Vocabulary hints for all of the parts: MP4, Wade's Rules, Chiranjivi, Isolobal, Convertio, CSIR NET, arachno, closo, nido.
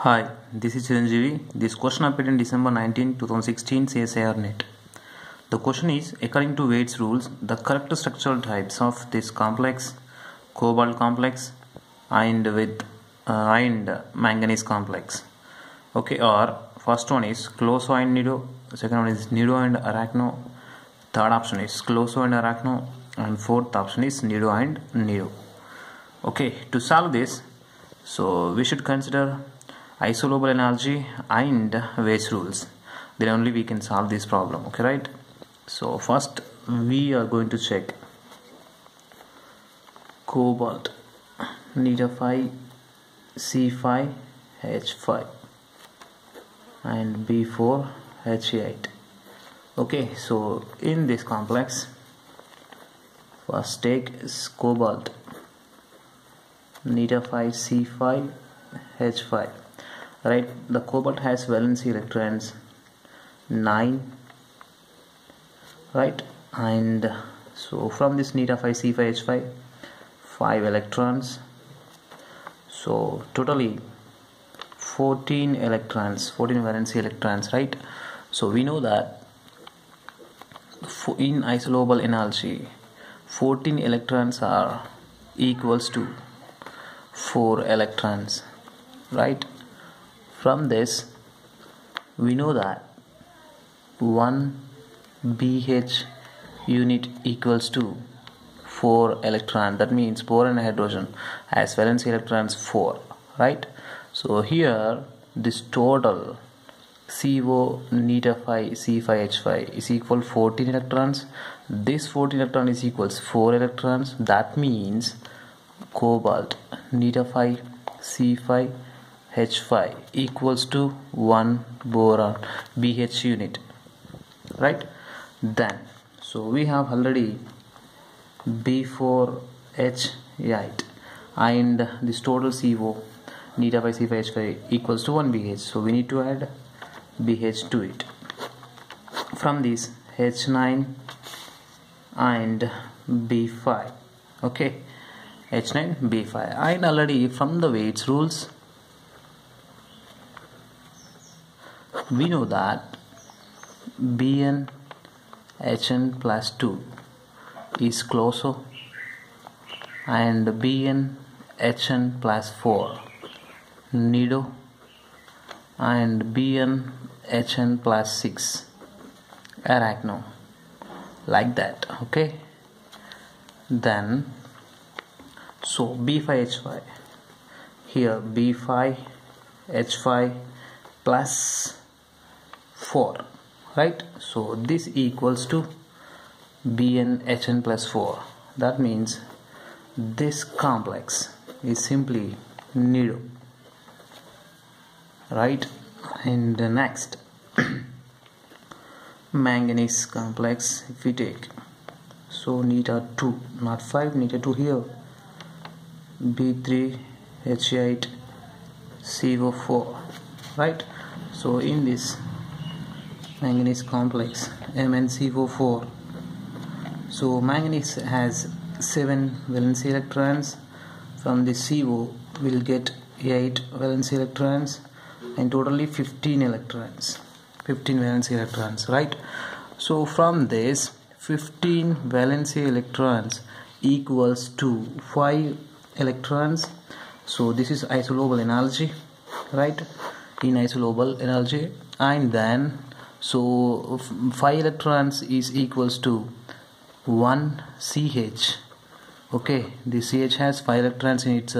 Hi, this is Chiranjivi. This question appeared in December 19, 2016 CSIR NET. The question is, according to Wade's rules, the correct structural types of this complex, cobalt complex and with manganese complex. Okay, or first one is closo and nido, second one is nido and arachno, third option is closo and arachno, and fourth option is nido and nido. Okay, to solve this, so we should consider Isolobal energy and Wade's rules, then only we can solve this problem. Okay, right? So first we are going to check cobalt, nita 5, C5, H5 and B4, H8. Okay, so in this complex first take is cobalt, nita 5, C5, H5. Right, the cobalt has valency electrons 9, right, and so from this nita 5, C5, H5, 5 electrons, so totally 14 electrons, 14 valency electrons, right? So we know that in isolobal energy 14 electrons are equals to 4 electrons, right? From this we know that 1 BH unit equals to 4 electrons. That means boron hydrogen has valency electrons 4, right? So here this total CO nita 5, C5, H5 is equal 14 electrons. This 14 electron is equals 4 electrons. That means cobalt nita 5, C5, H5 equals to 1 boron BH unit, right? Then so we have already B4, H8, and this total CO nita 5, C5, H5 equals to 1 BH, so we need to add BH to it. From this H9 and B5, okay, H9, B5, and already from the Wade's rules we know that Bn Hn plus 2 is closo and Bn Hn plus 4 nido and Bn Hn plus 6 arachno, like that. Okay, then so B5 H5, here B5 H5 plus 4, right? So this equals to Bn Hn plus 4. That means this complex is simply nido, right? And the next manganese complex, if we take, so nita 2, not 5, nita 2 here, B3, H8, CO4, right? So in this manganese complex MnCO4, so manganese has 7 valency electrons. From the CO we'll get 8 valency electrons and totally 15 electrons, 15 valency electrons, right? So from this 15 valency electrons equals to 5 electrons. So this is isolobal energy, right? In isolobal energy, and then so 5 electrons is equals to 1 CH. Okay, the CH has 5 electrons in its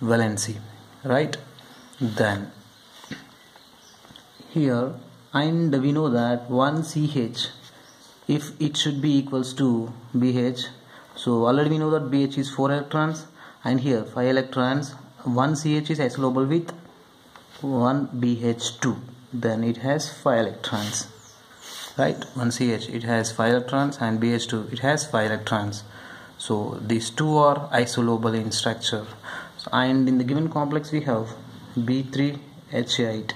valency, right? Then here, and we know that 1 CH, if it should be equals to BH, so already we know that BH is 4 electrons, and here 5 electrons. 1 CH is isolobal with 1 BH2, then it has 5 electrons, right? 1 CH, it has 5 electrons, and BH2, it has 5 electrons. So these two are isolobal in structure. So, and in the given complex we have B3, H8,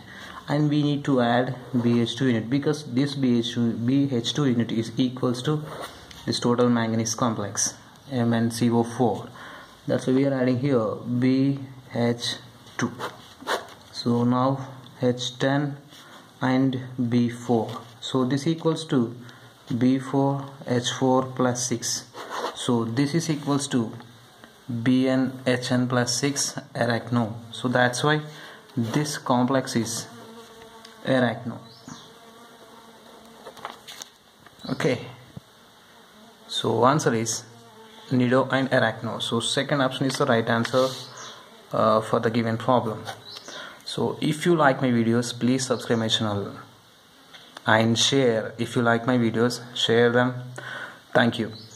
and we need to add BH2 unit, because this BH2 unit is equals to this total manganese complex MnCO4. That's why we are adding here BH2. So now H10 and B4. So this equals to B4 H4 plus 6. So this is equals to Bn Hn plus 6 arachno. So that's why this complex is arachno. Okay. So answer is nido and arachno. So second option is the right answer for the given problem. So if you like my videos, please subscribe my channel and share. If you like my videos, share them. Thank you.